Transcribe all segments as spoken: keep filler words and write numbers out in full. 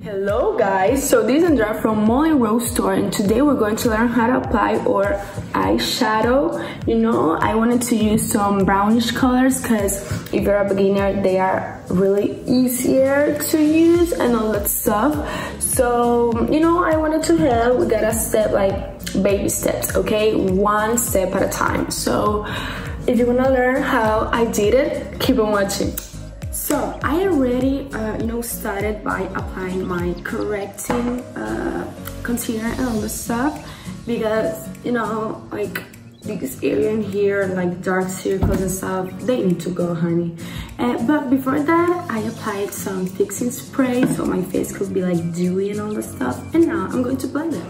Hello guys, so this is Andrea from Molly Rose Store, and today we're going to learn how to apply our eyeshadow. You know, I wanted to use some brownish colors because if you're a beginner, they are really easier to use and all that stuff. So, you know, I wanted to help. We gotta step like baby steps, okay? One step at a time. So, if you wanna learn how I did it, keep on watching. So I already, uh, you know, started by applying my correcting uh, concealer and all the stuff because, you know, like this area in here, like dark circles and stuff, they need to go, honey. Uh, but before that, I applied some fixing spray so my face could be like dewy and all the stuff. And now I'm going to blend it.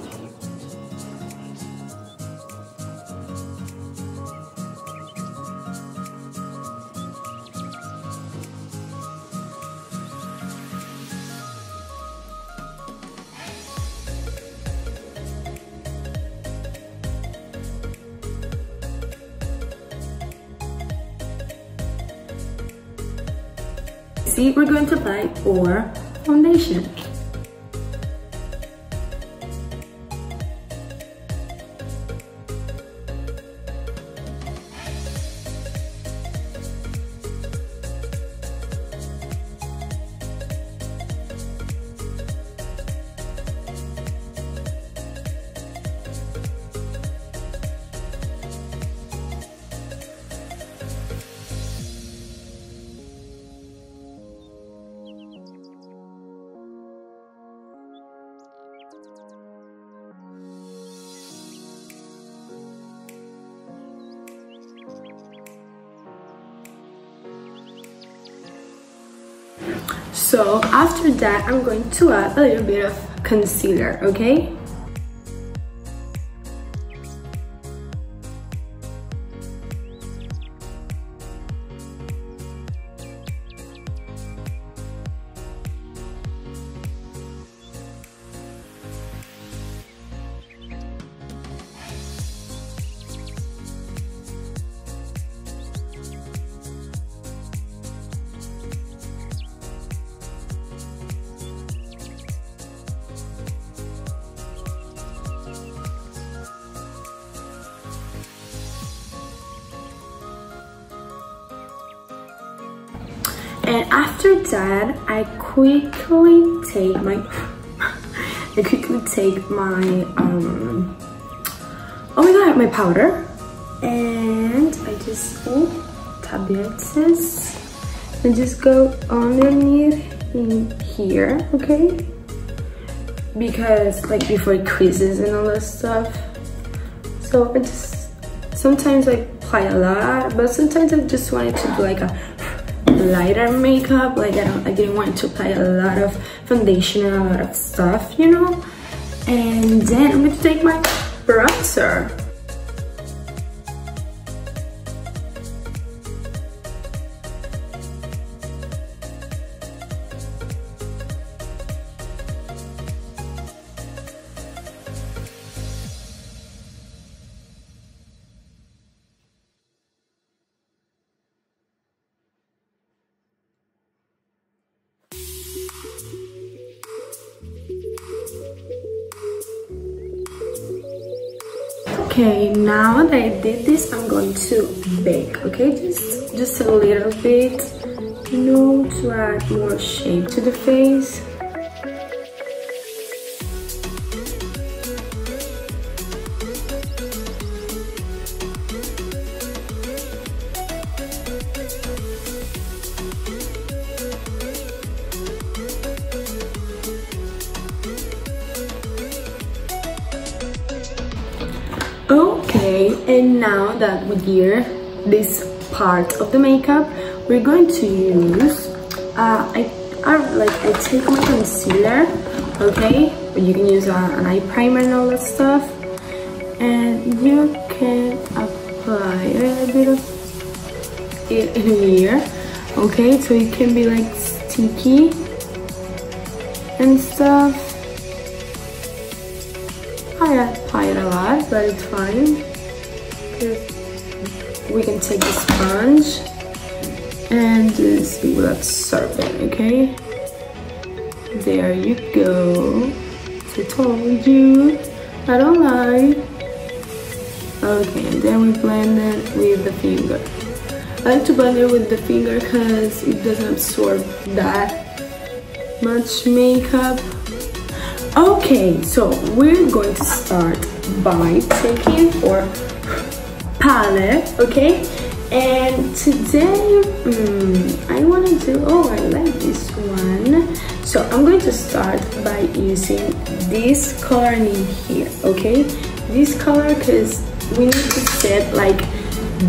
See, we're going to apply our foundation. So after that, I'm going to add a little bit of concealer, okay? And after that, I quickly take my, I quickly take my, um, oh my god, my powder. And I just, oh, tablettes. And just go underneath in here, okay? Because, like, before it creases and all that stuff. So I just, sometimes I apply a lot, but sometimes I just wanted to do like a lighter makeup, like I, don't, I didn't want to apply a lot of foundation and a lot of stuff, you know. And then I'm going to take my bronzer. Okay, now that I did this, I'm going to bake, okay? Just, just a little bit, you know, to add more shape to the face. Okay, and now that we did this part of the makeup, we're going to use uh, I, I like I take my concealer, okay? But you can use uh, an eye primer and all that stuff, and you can apply a little bit of it in here, okay? So it can be like sticky and stuff. I apply it a lot, but it's fine. We can take the sponge and just we will absorb it, okay? There you go. I told you. I don't lie. Okay, and then we blend it with the finger. I like to blend it with the finger because it doesn't absorb that much makeup. Okay, so we're going to start by taking our palette, okay? And today, mm, I want to do, oh, I like this one. So I'm going to start by using this color in here, okay? This color, because we need to set like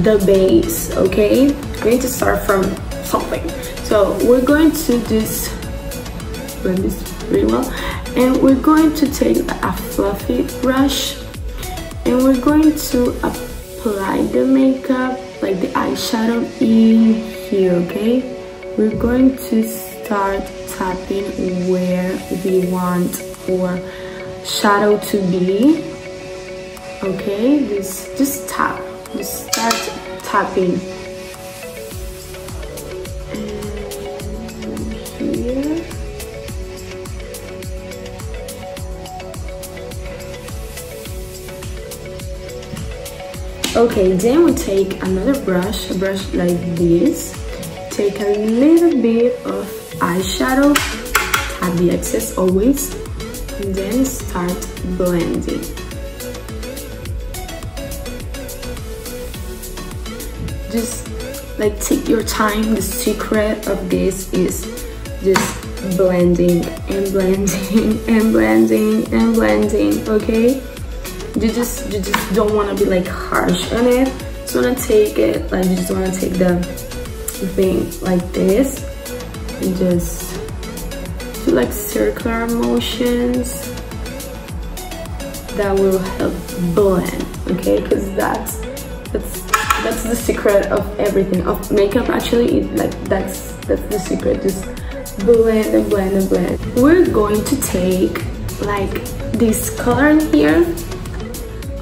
the base, okay? We're going to start from something. So we're going to just blend this pretty well. And we're going to take a fluffy brush and we're going to apply the makeup, like the eyeshadow in here, okay? We're going to start tapping where we want our shadow to be, okay? Just, just tap, just start tapping. And here. Okay, then we take another brush, a brush like this. Take a little bit of eyeshadow, at the excess always, and then start blending. Just like take your time. The secret of this is just blending and blending and blending and blending, okay? You just you just don't want to be like harsh on it. Just want to take it like you just want to take the thing like this and just do like circular motions that will help blend, okay? Because that's that's that's the secret of everything of makeup, actually. It, like that's that's the secret. Just blend and blend and blend. We're going to take like this color in here.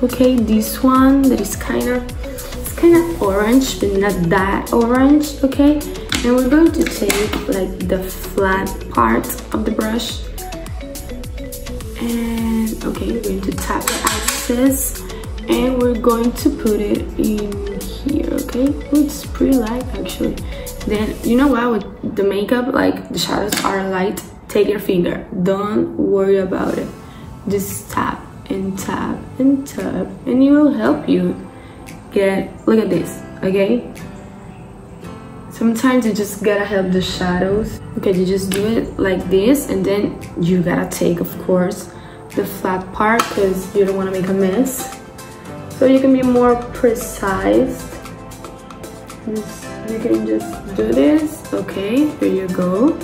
Okay, this one that is kind of it's kind of orange, but not that orange, okay? And we're going to take like the flat part of the brush, and okay, we're going to tap the excess, and we're going to put it in here, okay? Oh, it's pretty light actually. Then you know what? With the makeup, like the shadows are light. Take your finger. Don't worry about it. Just tap. And tap and tap, and it will help you get. Look at this, okay? Sometimes you just gotta help the shadows. Okay, you just do it like this, and then you gotta take, of course, the flat part because you don't want to make a mess. So you can be more precise. Just, you can just do this. Okay, there you go.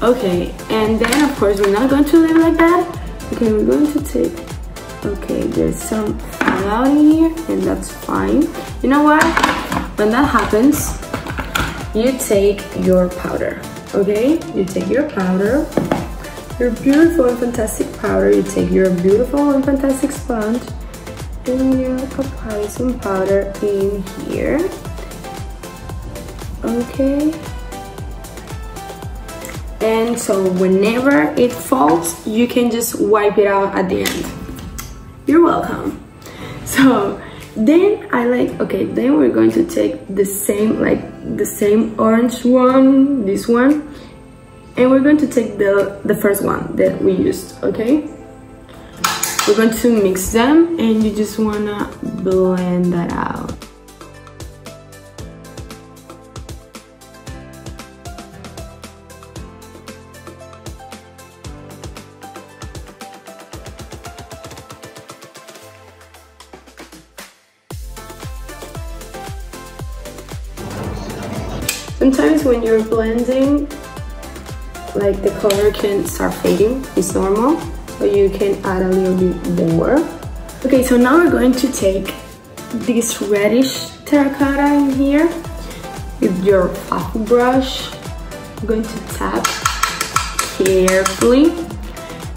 Okay, and then of course we're not going to leave it like that. Okay, we're going to take, okay, there's some fallout in here, and that's fine. You know what? When that happens, you take your powder, okay? You take your powder, your beautiful and fantastic powder, you take your beautiful and fantastic sponge, and you apply some powder in here, okay? And so whenever it falls, you can just wipe it out at the end. You're welcome. So then I like, okay, then we're going to take the same, like the same orange one, this one, and we're going to take the, the first one that we used, okay? We're going to mix them, and you just wanna blend that out. Sometimes when you're blending, like the color can start fading, it's normal, but you can add a little bit more. Okay, so now we're going to take this reddish terracotta in here with your fluffy brush. You're going to tap carefully,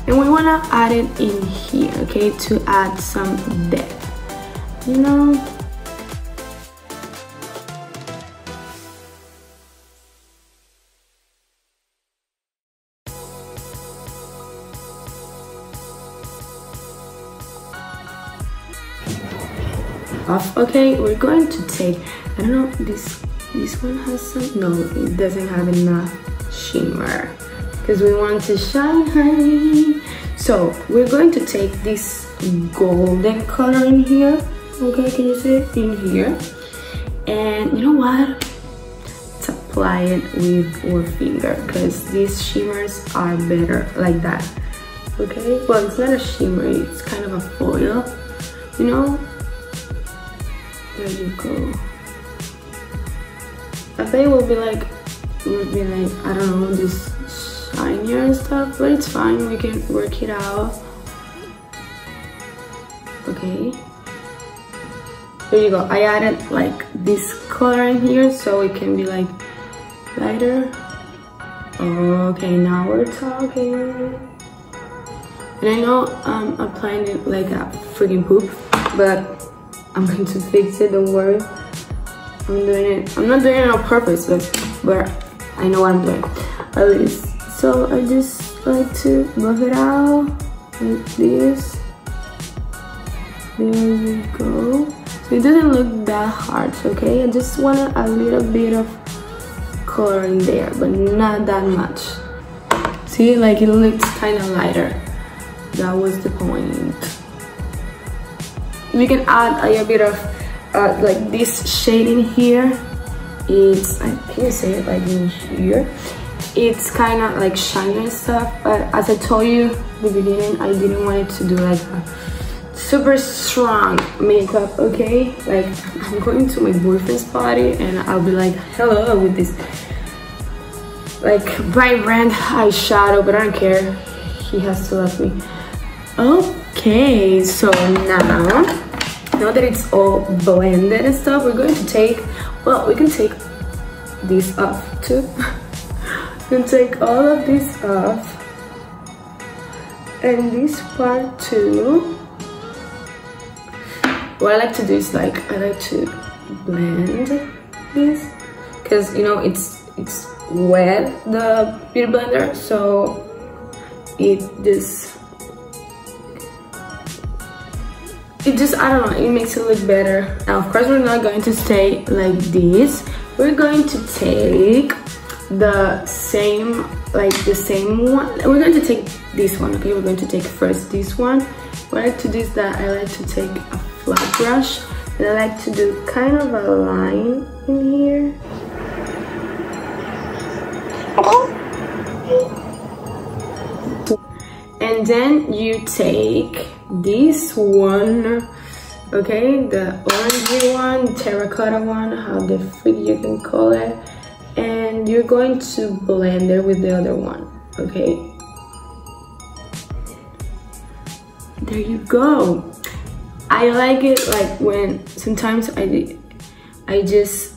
and we wanna add it in here, okay, to add some depth, you know? off. Okay, we're going to take, I don't know, this this one has some, no, it doesn't have enough shimmer because we want to shine her. So we're going to take this golden color in here. Okay, can you see it in here? And you know what? Let's apply it with our finger because these shimmers are better like that. Okay, well, it's not a shimmer, it's kind of a foil, you know? There you go. I bet it will be like, it will be like, I don't know, this shinier and stuff, but it's fine, we can work it out. Okay. There you go. I added like this color in here so it can be like lighter. Okay, now we're talking. And I know I'm applying it like a freaking poop, but I'm going to fix it, don't worry. I'm doing it. I'm not doing it on purpose, but, but I know what I'm doing, at least. So I just like to buff it out like this. There we go. It doesn't look that harsh, okay? I just wanted a little bit of color in there, but not that much. See, like it looks kind of lighter. That was the point. You can add a little bit of uh, like this shade in here. It's, I think I say it like in here. It's kind of like shiny and stuff, but as I told you in the beginning, I didn't want it to do like that. Super strong makeup, okay? Like, I'm going to my boyfriend's party and I'll be like, hello, with this like vibrant eyeshadow, but I don't care. He has to love me. Okay, so now, now that it's all blended and stuff, we're going to take, well, we can take this off too. We can take all of this off. And this part too. What I like to do is like, I like to blend this because, you know, it's it's wet, the beauty blender, so it just, it just, I don't know, it makes it look better. Now, of course, we're not going to stay like this. We're going to take the same, like the same one. We're going to take this one, okay? We're going to take first this one. What I like to do is that I like to take a flat brush and I like to do kind of a line in here. And then you take this one, okay, the orangey one, terracotta one, how the freak you can call it, and you're going to blend it with the other one, okay? There you go. I like it like when sometimes I, I just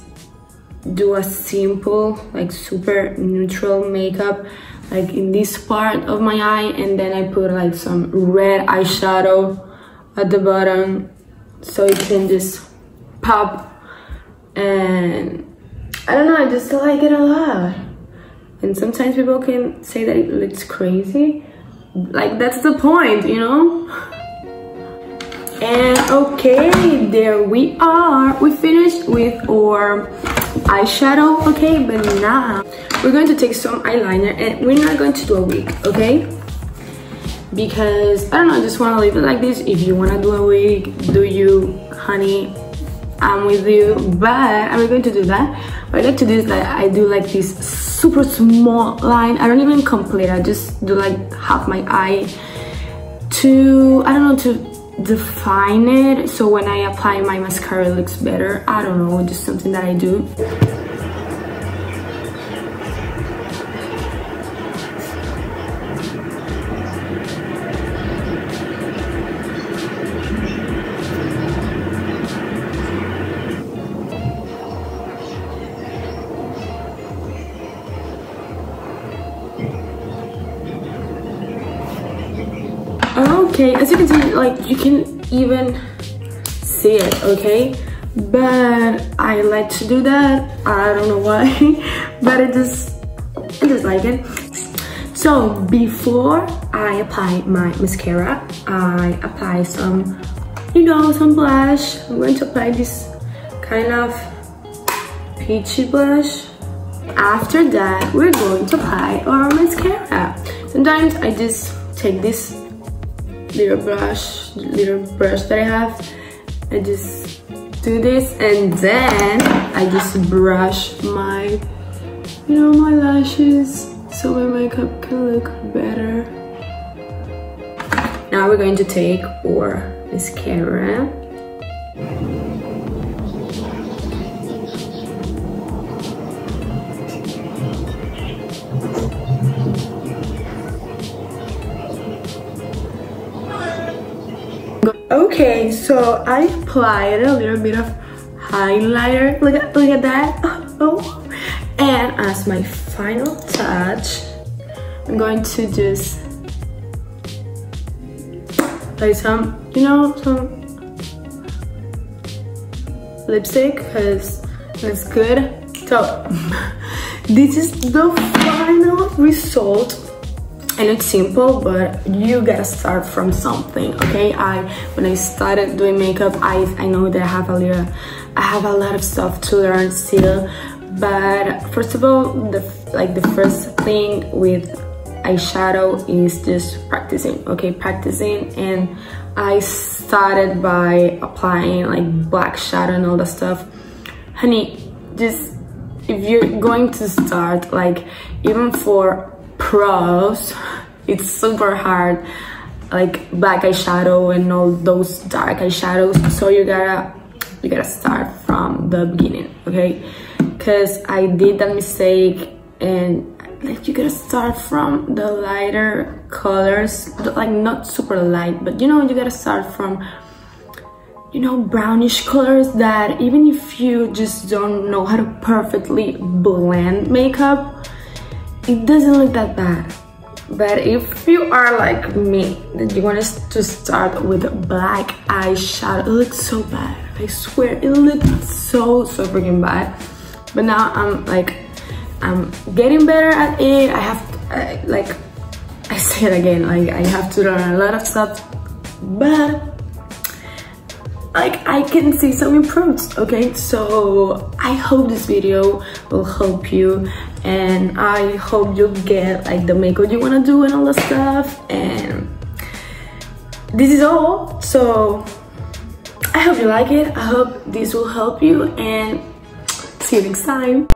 do a simple, like super neutral makeup, like in this part of my eye, and then I put like some red eyeshadow at the bottom so it can just pop. And I don't know, I just like it a lot. And sometimes people can say that it looks crazy. Like, that's the point, you know? And okay, there we are. We finished with our eyeshadow, okay? But now, we're going to take some eyeliner and we're not going to do a wig, okay? Because, I don't know, I just want to leave it like this. If you want to do a wig, do you, honey? I'm with you, but I'm going to do that. What I like to do is that I do like this super small line. I don't even complete, I just do like half my eye to, I don't know, to define it. So when I apply my mascara, it looks better. I don't know, just something that I do. Okay, as you can see, like, you can even see it, okay? But I like to do that, I don't know why, but I just, I just like it. So, before I apply my mascara, I apply some you know, some blush. I'm going to apply this kind of peachy blush. After that, we're going to apply our mascara. Sometimes I just take this little brush, little brush that I have, I just do this, and then I just brush my, you know, my lashes so my makeup can look better. Now we're going to take our mascara. Okay, so I applied a little bit of highlighter. Look at, look at that. Oh, and as my final touch, I'm going to just like some, you know, some lipstick, because it's good. So this is the final result. I look simple, but you gotta start from something, okay? I when I started doing makeup, I I know that I have a little, I have a lot of stuff to learn still. But first of all, the like the first thing with eyeshadow is just practicing, okay? Practicing, and I started by applying like black shadow and all that stuff. Honey, just if you're going to start, like even for pros, it's super hard, like black eyeshadow and all those dark eyeshadows. So you gotta you gotta start from the beginning, okay? Because I did that mistake, and like you gotta start from the lighter colors, like not super light, but you know, you gotta start from, you know, brownish colors, that even if you just don't know how to perfectly blend makeup, it doesn't look that bad. But if you are like me, that you want us to start with black eyeshadow, it looks so bad, I swear, it looked so so freaking bad. But now I'm like, I'm getting better at it. I have to, I, like I say it again, like I have to learn a lot of stuff, but like I can see some improvements, okay? So I hope this video will help you, and I hope you get like the makeup you want to do and all the stuff. And this is all, so I hope you like it, I hope this will help you, and see you next time.